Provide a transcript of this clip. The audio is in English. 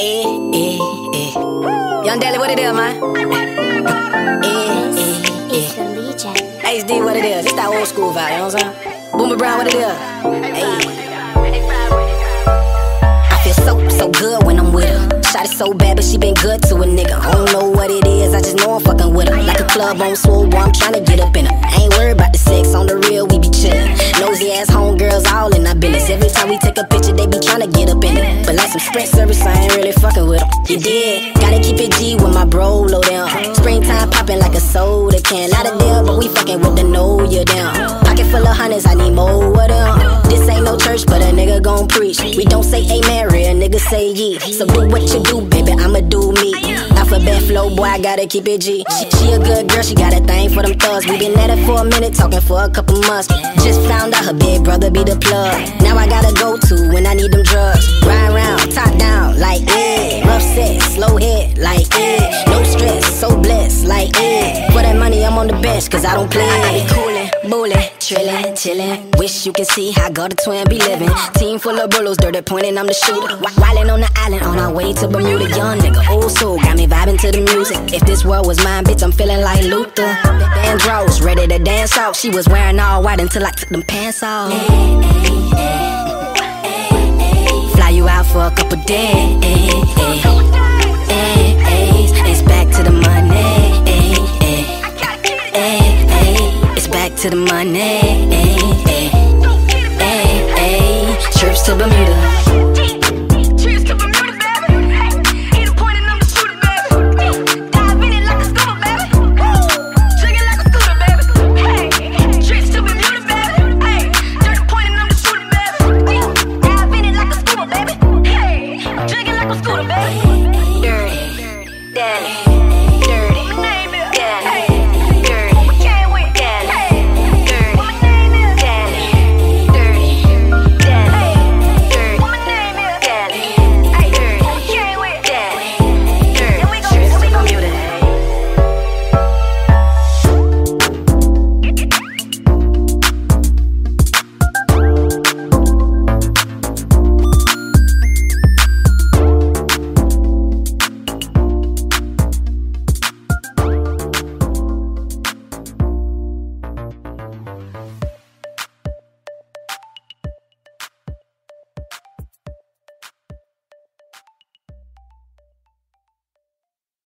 Young Dally, what it is, man? HD, what it is? It's that old school vibe, you know what I'm saying? Boomer Brown, what it is? I feel so good when I'm with her. Shot it so bad, but she been good to a nigga. I don't know what it is, I just know I'm fucking with her. Like a club on swole, boy, I'm tryna get up in her. I ain't worried about the sex, on the real, we be chillin'. Nosy ass homegirls all in our business. Every time we take a picture, they be tryna get up in it. But like some Sprint service, I ain't really fucking with them. You did, gotta keep it G with my bro low down. Springtime poppin' like a soda can. Not a deal, but we fucking with the know you down. Pocket full of hundreds, I need more of them. This ain't no church, but a nigga gon' preach. We don't say amen, real nigga say ye. So do what you do, baby, I'ma do me. Alphabet flow, boy, I gotta keep it G. She a good girl, she got a thing for them thugs. We been at it for a minute, talking for a couple months. Just found out her big brother be the plug. Now I gotta go to when I need them drugs. Ride around, top down, like yeah. Rough set, slow hit, like yeah. No stress, so blessed, like yeah. For that money, I'm on the bench, cause I don't play. I be coolin', bowlin', trillin', chillin'. Wish you can see how Gutta Twins be livin'. Team full of bullos, dirty pointin', I'm the shooter. Wildin' on the island, on our way to Bermuda. Young nigga, old soul, got me vibing to the music. If this world was mine, bitch, I'm feeling like Luther. Andros, ready to dance off. She was wearing all white until I took them pants off. Fly you out for a couple days. It's back to the money. It's back to the money. Trips to Bermuda.